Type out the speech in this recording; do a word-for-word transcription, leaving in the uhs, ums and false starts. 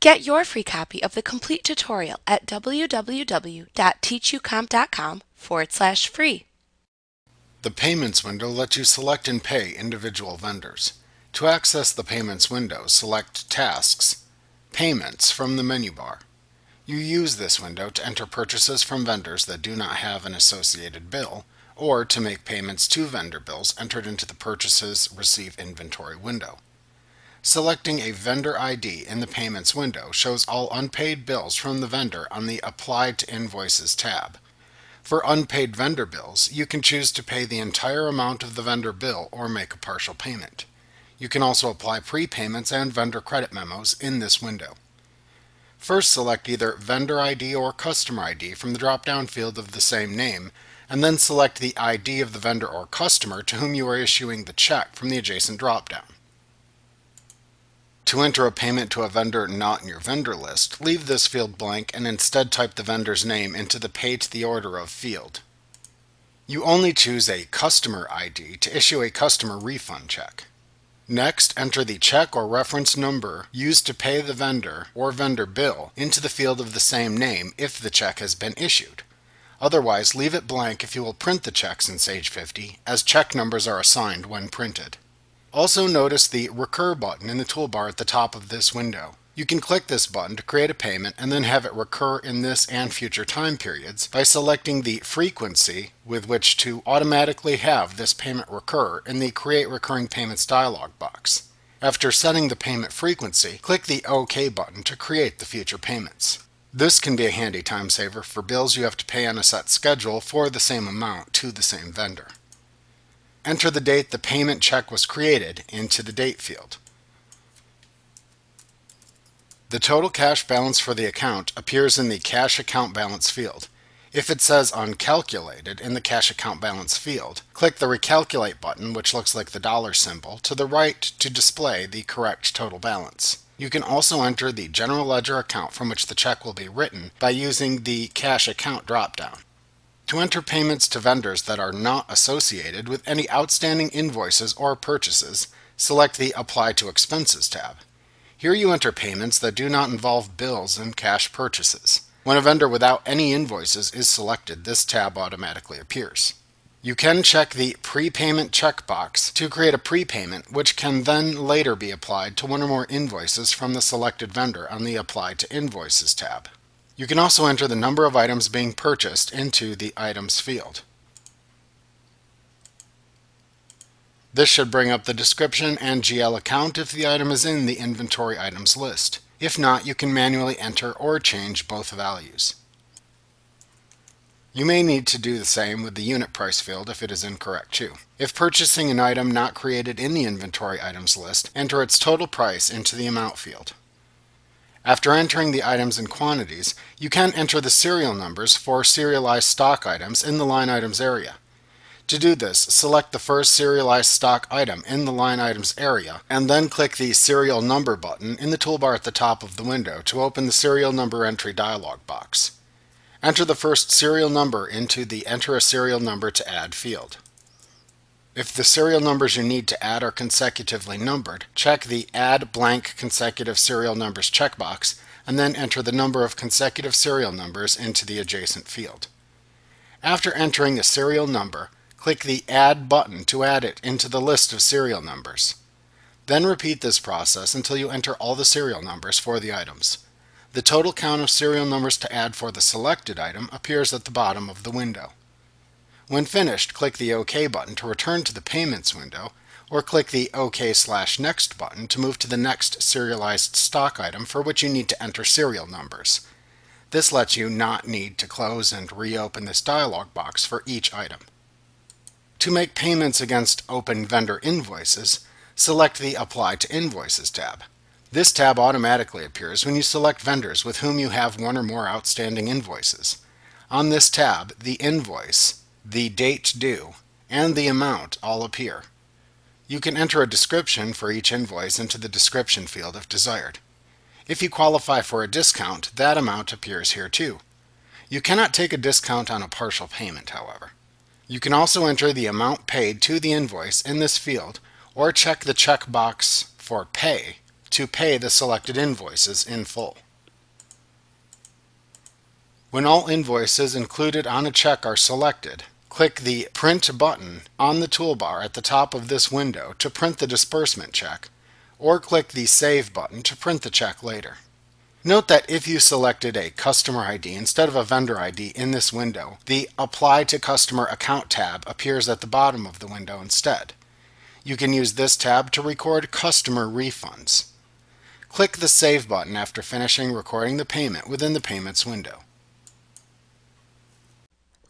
Get your free copy of the complete tutorial at www.teachucomp.com forward slash free. The Payments window lets you select and pay individual vendors. To access the Payments window, select Tasks, Payments from the menu bar. You use this window to enter purchases from vendors that do not have an associated bill, or to make payments to vendor bills entered into the Purchases Receive Inventory window. Selecting a vendor I D in the Payments window shows all unpaid bills from the vendor on the Apply to Invoices tab. For unpaid vendor bills, you can choose to pay the entire amount of the vendor bill or make a partial payment. You can also apply prepayments and vendor credit memos in this window. First, select either Vendor I D or Customer I D from the drop-down field of the same name, and then select the I D of the vendor or customer to whom you are issuing the check from the adjacent drop-down. To enter a payment to a vendor not in your vendor list, leave this field blank and instead type the vendor's name into the Pay to the Order of field. You only choose a Customer I D to issue a customer refund check. Next, enter the check or reference number used to pay the vendor or vendor bill into the field of the same name if the check has been issued. Otherwise, leave it blank if you will print the checks in Sage fifty, as check numbers are assigned when printed. Also notice the Recur button in the toolbar at the top of this window. You can click this button to create a payment and then have it recur in this and future time periods by selecting the frequency with which to automatically have this payment recur in the Create Recurring Payments dialog box. After setting the payment frequency, click the OK button to create the future payments. This can be a handy time saver for bills you have to pay on a set schedule for the same amount to the same vendor. Enter the date the payment check was created into the Date field. The total cash balance for the account appears in the Cash Account Balance field. If it says Uncalculated in the Cash Account Balance field, click the Recalculate button, which looks like the dollar symbol, to the right to display the correct total balance. You can also enter the General Ledger account from which the check will be written by using the Cash Account dropdown. To enter payments to vendors that are not associated with any outstanding invoices or purchases, select the Apply to Expenses tab. Here you enter payments that do not involve bills and cash purchases. When a vendor without any invoices is selected, this tab automatically appears. You can check the Prepayment checkbox to create a prepayment, which can then later be applied to one or more invoices from the selected vendor on the Apply to Invoices tab. You can also enter the number of items being purchased into the Items field. This should bring up the description and G L account if the item is in the Inventory Items list. If not, you can manually enter or change both values. You may need to do the same with the Unit Price field if it is incorrect too. If purchasing an item not created in the Inventory Items list, enter its total price into the Amount field. After entering the items and quantities, you can enter the serial numbers for serialized stock items in the Line Items area. To do this, select the first serialized stock item in the Line Items area, and then click the Serial Number button in the toolbar at the top of the window to open the Serial Number Entry dialog box. Enter the first serial number into the Enter a Serial Number to Add field. If the serial numbers you need to add are consecutively numbered, check the Add Blank Consecutive Serial Numbers checkbox, and then enter the number of consecutive serial numbers into the adjacent field. After entering a serial number, click the Add button to add it into the list of serial numbers. Then repeat this process until you enter all the serial numbers for the items. The total count of serial numbers to add for the selected item appears at the bottom of the window. When finished, click the OK button to return to the Payments window, or click the OK slash Next button to move to the next serialized stock item for which you need to enter serial numbers. This lets you not need to close and reopen this dialog box for each item. To make payments against open vendor invoices, select the Apply to Invoices tab. This tab automatically appears when you select vendors with whom you have one or more outstanding invoices. On this tab, the invoice, the date due, and the amount all appear. You can enter a description for each invoice into the Description field if desired. If you qualify for a discount, that amount appears here too. You cannot take a discount on a partial payment, however. You can also enter the amount paid to the invoice in this field, or check the checkbox for Pay to pay the selected invoices in full. When all invoices included on a check are selected, click the Print button on the toolbar at the top of this window to print the disbursement check, or click the Save button to print the check later. Note that if you selected a Customer I D instead of a Vendor I D in this window, the Apply to Customer Account tab appears at the bottom of the window instead. You can use this tab to record customer refunds. Click the Save button after finishing recording the payment within the Payments window.